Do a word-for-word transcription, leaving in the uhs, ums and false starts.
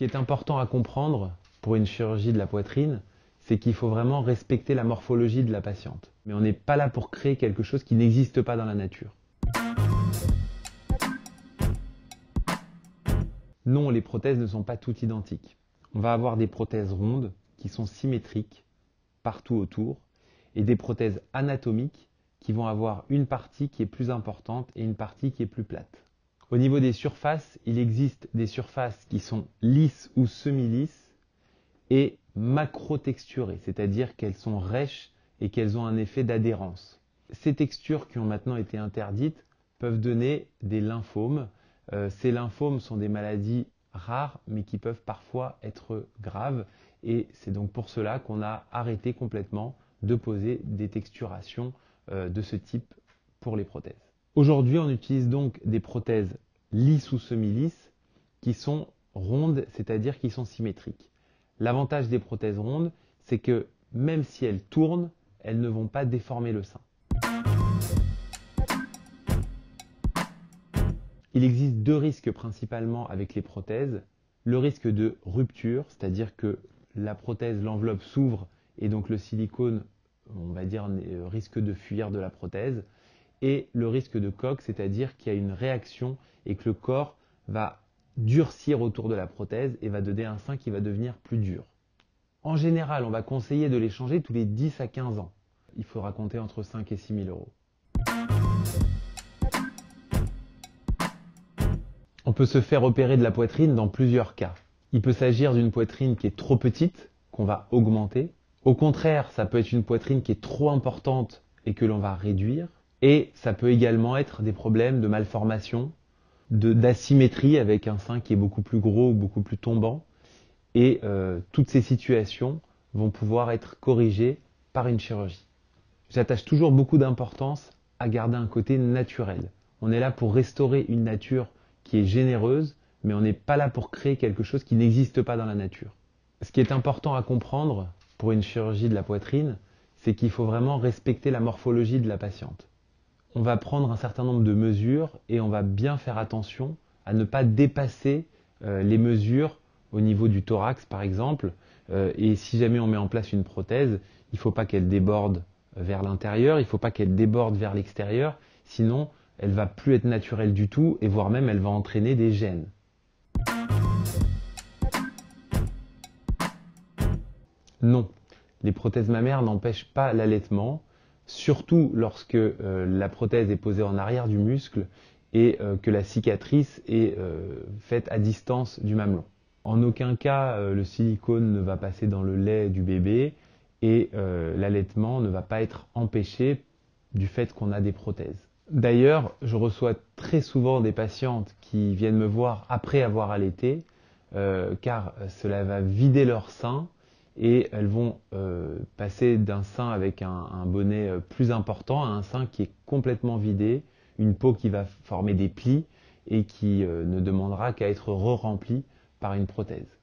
qui est important à comprendre pour une chirurgie de la poitrine, c'est qu'il faut vraiment respecter la morphologie de la patiente. Mais on n'est pas là pour créer quelque chose qui n'existe pas dans la nature. Non, les prothèses ne sont pas toutes identiques. On va avoir des prothèses rondes qui sont symétriques partout autour et des prothèses anatomiques qui vont avoir une partie qui est plus importante et une partie qui est plus plate. Au niveau des surfaces, il existe des surfaces qui sont lisses ou semi-lisses et macro-texturées, c'est-à-dire qu'elles sont rêches et qu'elles ont un effet d'adhérence. Ces textures qui ont maintenant été interdites peuvent donner des lymphomes. Euh, ces lymphomes sont des maladies rares mais qui peuvent parfois être graves et c'est donc pour cela qu'on a arrêté complètement de poser des texturations euh, de ce type pour les prothèses. Aujourd'hui, on utilise donc des prothèses lisses ou semi-lisses qui sont rondes, c'est-à-dire qui sont symétriques. L'avantage des prothèses rondes, c'est que même si elles tournent, elles ne vont pas déformer le sein. Il existe deux risques principalement avec les prothèses. Le risque de rupture, c'est-à-dire que la prothèse, l'enveloppe s'ouvre et donc le silicone, on va dire, risque de fuir de la prothèse. Et le risque de coque, c'est-à-dire qu'il y a une réaction et que le corps va durcir autour de la prothèse et va donner un sein qui va devenir plus dur. En général, on va conseiller de les changer tous les dix à quinze ans. Il faudra compter entre cinq et six mille euros. On peut se faire opérer de la poitrine dans plusieurs cas. Il peut s'agir d'une poitrine qui est trop petite, qu'on va augmenter. Au contraire, ça peut être une poitrine qui est trop importante et que l'on va réduire. Et ça peut également être des problèmes de malformation, de, d'asymétrie avec un sein qui est beaucoup plus gros ou beaucoup plus tombant. Et euh, toutes ces situations vont pouvoir être corrigées par une chirurgie. J'attache toujours beaucoup d'importance à garder un côté naturel. On est là pour restaurer une nature qui est généreuse, mais on n'est pas là pour créer quelque chose qui n'existe pas dans la nature. Ce qui est important à comprendre pour une chirurgie de la poitrine, c'est qu'il faut vraiment respecter la morphologie de la patiente. On va prendre un certain nombre de mesures et on va bien faire attention à ne pas dépasser euh, les mesures au niveau du thorax par exemple. Euh, et si jamais on met en place une prothèse, il ne faut pas qu'elle déborde vers l'intérieur, il ne faut pas qu'elle déborde vers l'extérieur, sinon elle ne va plus être naturelle du tout et voire même elle va entraîner des gènes. Non, les prothèses mammaires n'empêchent pas l'allaitement. Surtout lorsque euh, la prothèse est posée en arrière du muscle et euh, que la cicatrice est euh, faite à distance du mamelon. En aucun cas, euh, le silicone ne va passer dans le lait du bébé et euh, l'allaitement ne va pas être empêché du fait qu'on a des prothèses. D'ailleurs, je reçois très souvent des patientes qui viennent me voir après avoir allaité euh, car cela va vider leur sein. Et elles vont euh, passer d'un sein avec un, un bonnet plus important à un sein qui est complètement vidé, une peau qui va former des plis et qui euh, ne demandera qu'à être re-remplie par une prothèse.